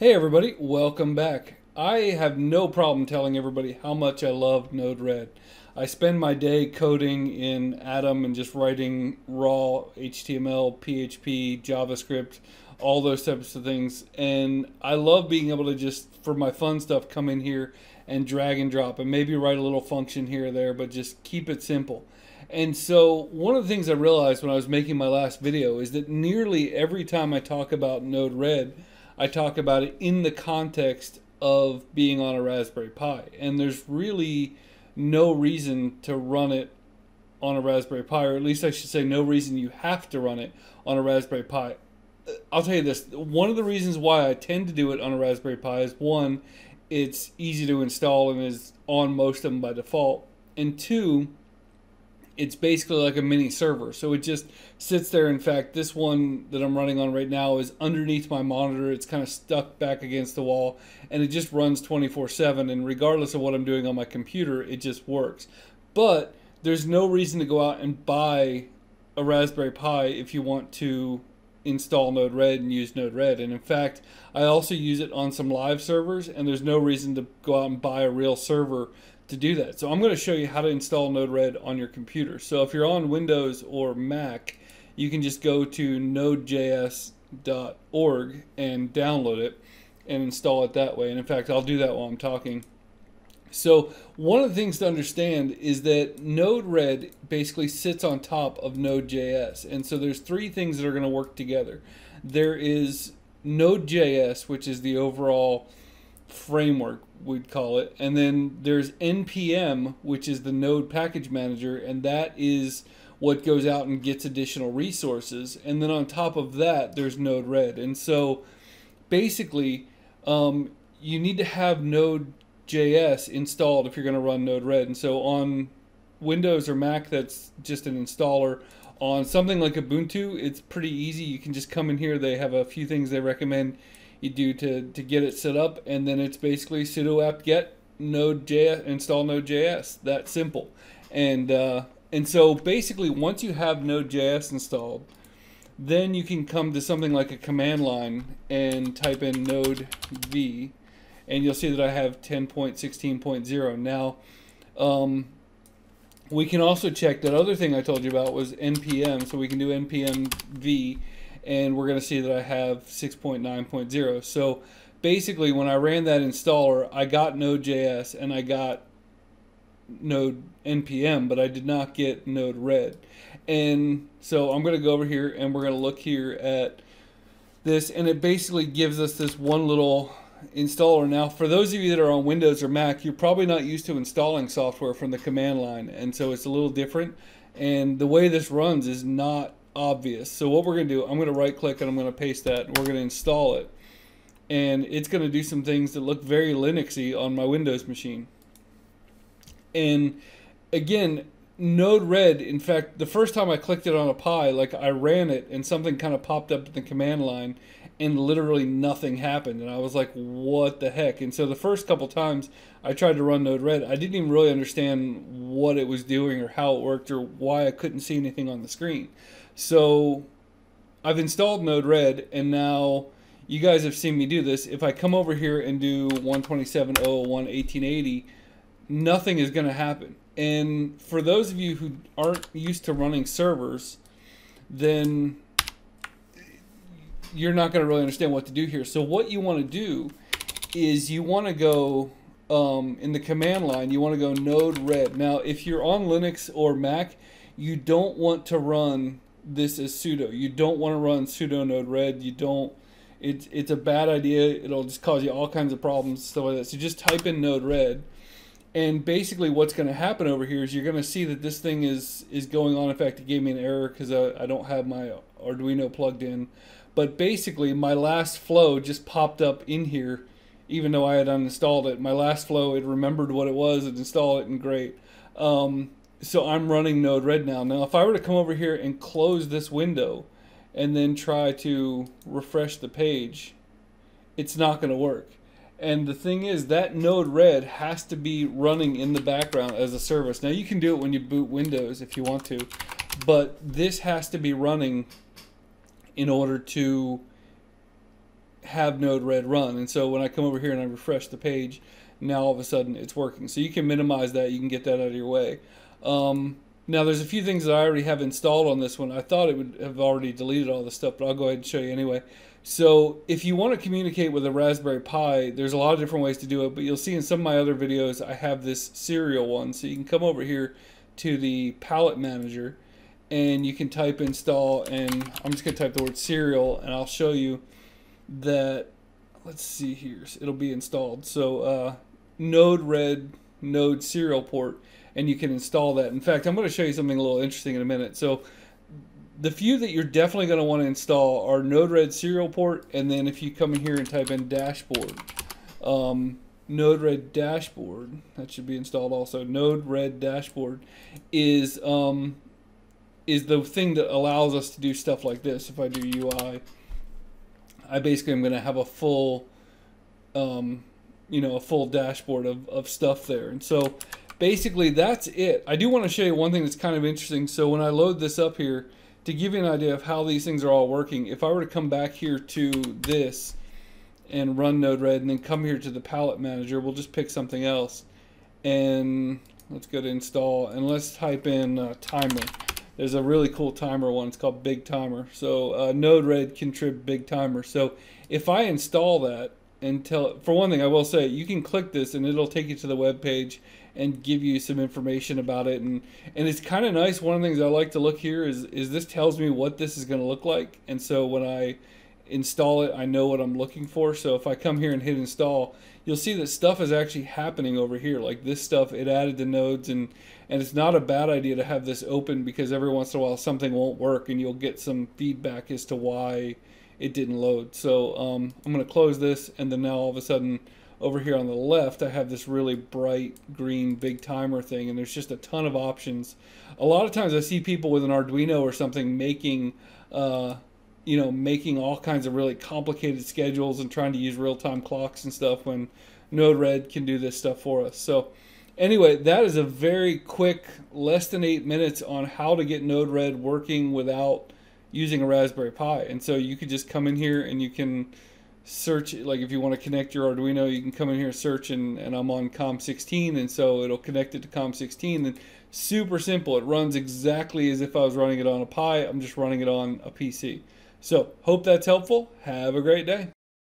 Hey everybody, welcome back. I have no problem telling everybody how much I love Node-RED. I spend my day coding in Atom and just writing raw HTML, PHP, JavaScript, all those types of things. And I love being able to just, for my fun stuff, come in here and drag and drop and maybe write a little function here or there, but just keep it simple. And so one of the things I realized when I was making my last video is that nearly every time I talk about Node-RED, I talk about it in the context of being on a Raspberry Pi, and there's really no reason to run it on a Raspberry Pi, or at least I should say no reason you have to run it on a Raspberry Pi. I'll tell you this, one of the reasons why I tend to do it on a Raspberry Pi is, one, it's easy to install and is on most of them by default, and two, it's basically like a mini server. So it just sits there. In fact, this one that I'm running on right now is underneath my monitor. It's kind of stuck back against the wall and it just runs 24/7. And regardless of what I'm doing on my computer, it just works. But there's no reason to go out and buy a Raspberry Pi if you want to install Node-RED and use Node-RED. And in fact, I also use it on some live servers, and there's no reason to go out and buy a real server to do that. So I'm going to show you how to install Node-RED on your computer. So if you're on Windows or Mac, you can just go to Node.js.org and download it and install it that way. And in fact, I'll do that while I'm talking. So one of the things to understand is that Node-RED basically sits on top of Node.js. And so there's three things that are going to work together. There is Node.js, which is the overall framework, we'd call it, and then there's NPM, which is the Node package manager, and that is what goes out and gets additional resources. And then on top of that, there's Node-RED. And so basically you need to have Node.js installed if you're going to run Node-RED. And so on Windows or Mac, that's just an installer. On something like Ubuntu, it's pretty easy. You can just come in here. They have a few things they recommend you do to get it set up, and then it's basically sudo apt-get Node.js, install Node.js. That simple. And so basically, once you have Node.js installed, then you can come to something like a command line and type in node v, and you'll see that I have 10.16.0. Now, we can also check that other thing I told you about was npm, so we can do npm v, and we're going to see that I have 6.9.0. So basically, when I ran that installer, I got Node.js and I got Node NPM, but I did not get Node-RED. And so I'm going to go over here and we're going to look here at this, and it basically gives us this one little installer. Now, for those of you that are on Windows or Mac, you're probably not used to installing software from the command line, and so it's a little different. And the way this runs is not obvious. So what we're going to do, I'm going to right click and I'm going to paste that, and we're going to install it. And it's going to do some things that look very Linuxy on my Windows machine. And again, Node-RED, in fact, the first time I clicked it on a Pi, like, I ran it and something kind of popped up in the command line and literally nothing happened, and I was like, what the heck? And so the first couple times I tried to run Node-RED, I didn't even really understand what it was doing or how it worked or why I couldn't see anything on the screen. So I've installed Node-RED, and now you guys have seen me do this. If I come over here and do 127.0.1.1880, nothing is going to happen. And for those of you who aren't used to running servers, then you're not going to really understand what to do here. So what you want to do is you want to go in the command line, you want to go Node-RED. Now, if you're on Linux or Mac, you don't want to run this as sudo. You don't want to run sudo Node-RED. You don't. It's a bad idea. It'll just cause you all kinds of problems, stuff like that. So just type in Node-RED, and basically what's going to happen over here is you're going to see that this thing is going on. In fact, it gave me an error because I don't have my Arduino plugged in. But basically, my last flow just popped up in here, even though I had uninstalled it. My last flow, it remembered what it was, it installed it, and great. So I'm running Node-RED now. Now, if I were to come over here and close this window and then try to refresh the page, it's not going to work. And the thing is that Node-RED has to be running in the background as a service. Now, you can do it when you boot Windows if you want to, but this has to be running in order to have Node-RED run. And so when I come over here and I refresh the page, now all of a sudden it's working. So you can minimize that, you can get that out of your way. Now there's a few things that I already have installed on this one. I thought it would have already deleted all this stuff, but I'll go ahead and show you anyway. So if you want to communicate with a Raspberry Pi, there's a lot of different ways to do it, but you'll see in some of my other videos I have this serial one. So you can come over here to the palette manager and you can type install, and I'm just going to type the word serial, and I'll show you that. Let's see here, it'll be installed. So Node-RED Node serial port, and you can install that. In fact, I'm going to show you something a little interesting in a minute. So the few that you're definitely going to want to install are Node-RED serial port, and then if you come in here and type in dashboard, Node-RED dashboard, that should be installed also. Node-RED dashboard is the thing that allows us to do stuff like this. If I do UI, I basically am going to have a full, a full dashboard of stuff there. And so basically that's it. I do want to show you one thing that's kind of interesting. So when I load this up here, to give you an idea of how these things are all working, if I were to come back here to this and run Node-RED and then come here to the palette manager, we'll just pick something else. And let's go to install and let's type in timer. There's a really cool timer one. It's called Big Timer. So Node-RED contrib Big Timer. So if I install that, and for one thing, I will say you can click this and it'll take you to the web page and give you some information about it. And it's kind of nice. One of the things I like to look here is this tells me what this is going to look like. And so when I install it, I know what I'm looking for. So if I come here and hit install, you'll see that stuff is actually happening over here. Like this stuff, it added the nodes, and it's not a bad idea to have this open, because every once in a while something won't work and you'll get some feedback as to why it didn't load. So I'm going to close this, and then now all of a sudden over here on the left I have this really bright green Big Timer thing, and there's just a ton of options. A lot of times I see people with an Arduino or something making making all kinds of really complicated schedules and trying to use real-time clocks and stuff, when Node-RED can do this stuff for us. So anyway, that is a very quick, less than 8 minutes on how to get Node-RED working without using a Raspberry Pi. And so you could just come in here and you can search, like if you want to connect your Arduino, you can come in here and search, and I'm on COM16, and so it'll connect it to COM16. And super simple, it runs exactly as if I was running it on a Pi. I'm just running it on a PC. So, hope that's helpful. Have a great day.